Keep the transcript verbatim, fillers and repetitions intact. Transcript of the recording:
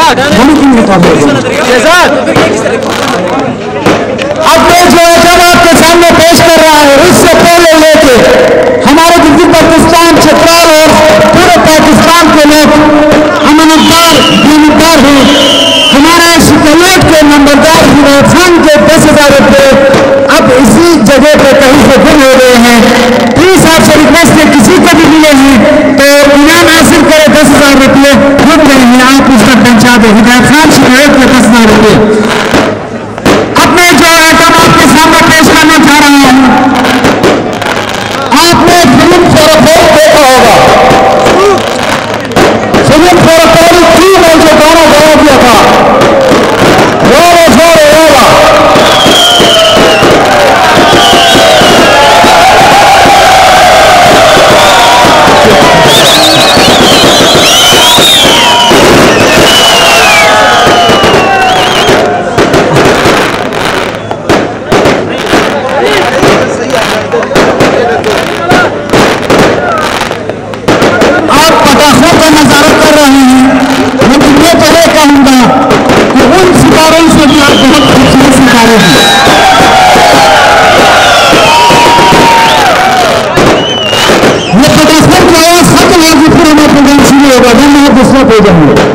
अपने जो है जब आपके सामने पेश कर रहा है, उससे पहले लेके हमारे दिल्ली पाकिस्तान छत्तार और पूरे पाकिस्तान के लोग हम अनुदार अनुदार हैं। हमारा शिकायत के नंबरदार हिरासत के दस हजार रुपए अब इसी जगह पे कहीं से गुम हो गए हैं। प्लीज आपसे रिक्वेस्ट है, किसी को भी मिले हैं तो इनाम हासिल करे। दस हजार रुपये रुक गए हैं, आप उस तक पहुँचा दे। हिदायत खान शिकायत में दस हजार रुपये Продолжение следует...